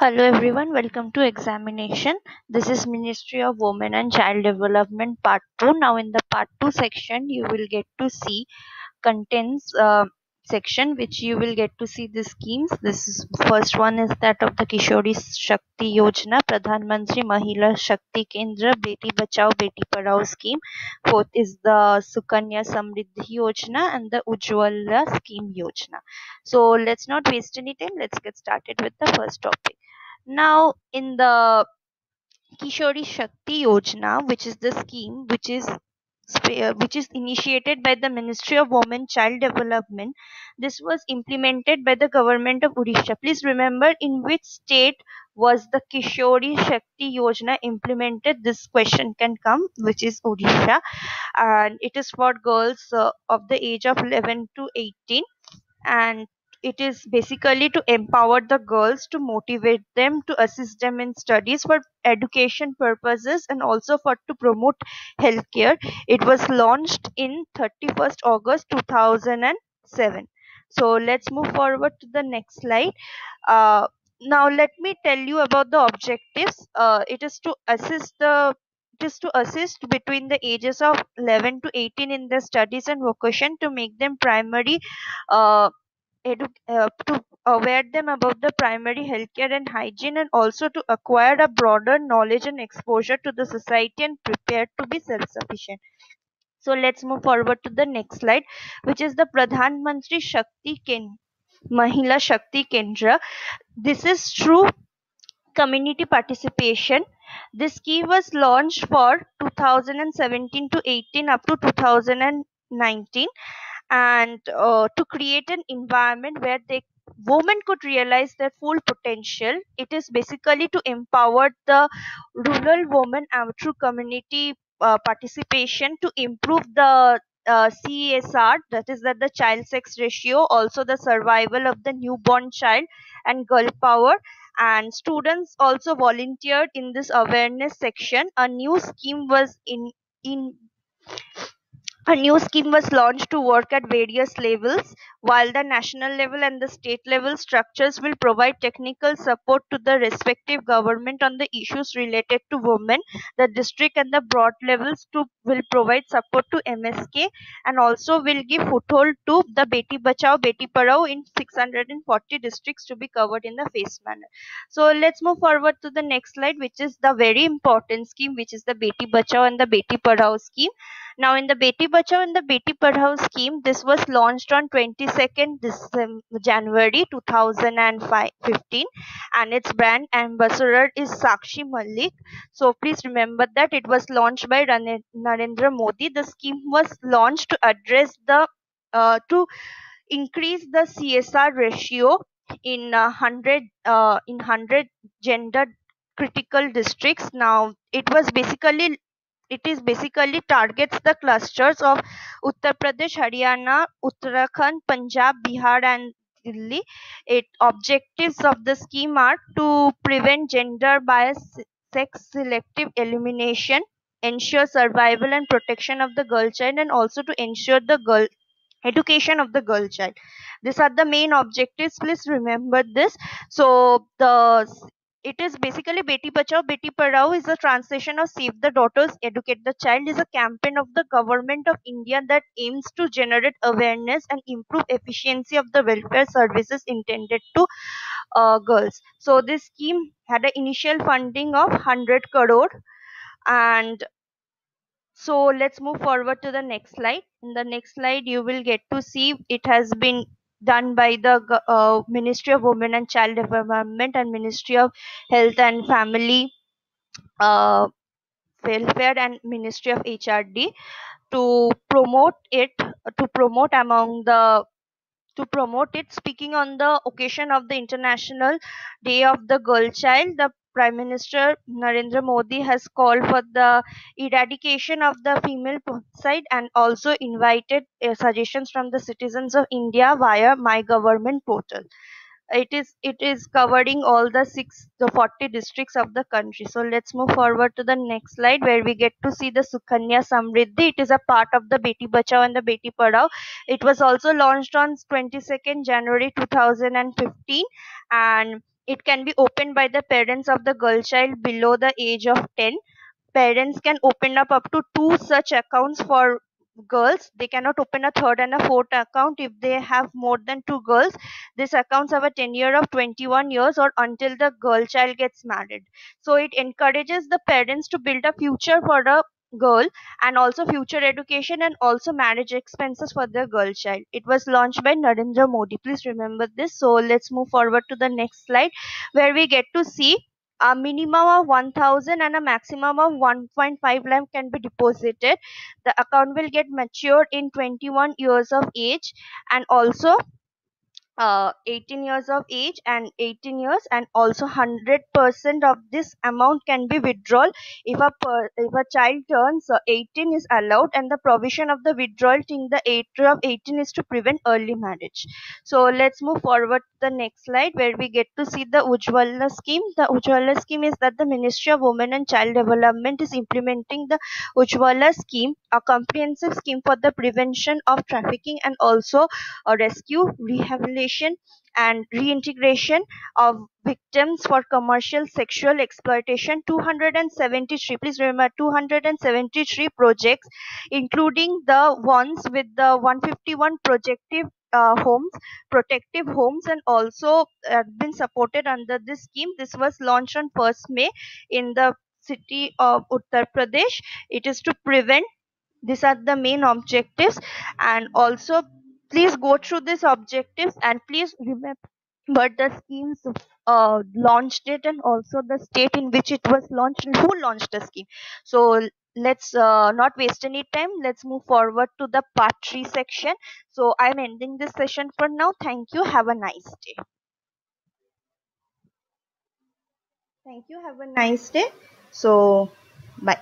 Hello everyone, welcome to examination. This is Ministry of Women and Child Development part 2. Now in the part 2 section you will get to see contents section, which you will get to see the schemes. This is, first one is that of the Kishori Shakti Yojana, Pradhan Mantri Mahila Shakti Kendra, Beti Bachao Beti Padhao scheme. Fourth is the Sukanya Samriddhi Yojana and the Ujjwala scheme Yojana. So let's not waste any time. Let's get started with the first topic. Now in the Kishori Shakti Yojana, which is the scheme which is initiated by the Ministry of Women and Child Development. This was implemented by the government of Odisha. Please remember in which state was the Kishori Shakti Yojana implemented. This question can come, which is Odisha, and it is for girls of the age of 11 to 18, and it is basically to empower the girls, to motivate them, to assist them in studies for education purposes, and also for to promote healthcare. It was launched in 31st August 2007. So let's move forward to the next slide. Now let me tell you about the objectives. It is to assist between the ages of 11 to 18 in their studies and vocation, to make them to aware them about the primary healthcare and hygiene, and also to acquire a broader knowledge and exposure to the society and prepare to be self-sufficient. So let's move forward to the next slide, which is the Pradhan Mantri Mahila Shakti Kendra. This is through community participation. This scheme was launched for 2017 to 18 up to 2019. And to create an environment where women could realize their full potential. It is basically to empower the rural women through community participation, to improve the CSR, that is that the child sex ratio, also the survival of the newborn child, and girl power. And students also volunteered in this awareness section. A new scheme was launched to work at various levels, while the national level and the state level structures will provide technical support to the respective government on the issues related to women. The district and the broad levels will provide support to MSK, and also will give foothold to the Beti Bachao Beti Padhao in 640 districts to be covered in the phased manner. So let's move forward to the next slide, which is the very important scheme, which is the Beti Bachao and the Beti Padhao scheme. Now in the Beti Bachao and the Beti Padhao scheme, this was launched on 22nd January 2015, and its brand ambassador is Sakshi Malik. So please remember that it was launched by Narendra Modi. The scheme was launched to address the to increase the CSR ratio in 100 gender critical districts. Now it basically targets the clusters of Uttar Pradesh, Haryana, Uttarakhand, Punjab, Bihar and Delhi. Objectives of the scheme are to prevent gender bias, sex selective elimination, ensure survival and protection of the girl child, and also to ensure the girl education of the girl child. These are the main objectives. Please remember this. So it is basically Beti Bachao Beti Padhao is a translation of Save the Daughters, Educate the Child, is a campaign of the Government of India that aims to generate awareness and improve efficiency of the welfare services intended to girls. So this scheme had an initial funding of 100 crore. And so let's move forward to the next slide. In the next slide, you will get to see it has been done by the Ministry of Women and Child Development and Ministry of Health and Family Welfare and Ministry of HRD to promote it. Speaking on the occasion of the International Day of the Girl Child, the Prime Minister Narendra Modi has called for the eradication of the female suicide, and also invited suggestions from the citizens of India via My Government portal. It is covering all the 40 districts of the country. So let's move forward to the next slide, where we get to see the Sukanya Samriddhi. It is a part of the Beti Bachao and the Beti Padhao. It was also launched on 22nd January 2015, and It can be opened by the parents of the girl child below the age of 10. Parents can open up to 2 such accounts for girls. They cannot open a 3rd and a 4th account if they have more than 2 girls. These accounts have a tenure of 21 years or until the girl child gets married. So it encourages the parents to build a future for a girl and also future education and also marriage expenses for their girl child. It was launched by Narendra Modi. Please remember this. So let's move forward to the next slide where we get to see a minimum of 1,000 and a maximum of 1.5 lakh can be deposited. The account will get matured in 21 years of age and also 18 years of age and 18 years, and also 100% of this amount can be withdrawn if a child turns 18 is allowed, and the provision of the withdrawal till the age of 18 is to prevent early marriage. So let's move forward to the next slide where we get to see the Ujjwala scheme. The Ujjwala scheme is that the Ministry of Women and Child Development is implementing the Ujjwala scheme, a comprehensive scheme for the prevention of trafficking and also rescue, rehabilitation and reintegration of victims for commercial sexual exploitation. 273, please remember, 273 projects, including the ones with the 151 projective homes, protective homes, and also been supported under this scheme. This was launched on 1st May in the city of Uttar Pradesh. It is to prevent, these are the main objectives, and also please go through these objectives and please remember the scheme's launch date and also the state in which it was launched and who launched the scheme. So let's not waste any time. Let's move forward to the part 3 section. So I'm ending this session for now. Thank you. Have a nice day. Thank you. Have a nice day. So bye.